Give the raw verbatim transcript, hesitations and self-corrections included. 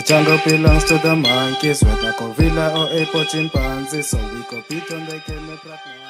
The jungle belongs to the monkeys, whether gorilla or a chimpanzee. So we compete on the game of black.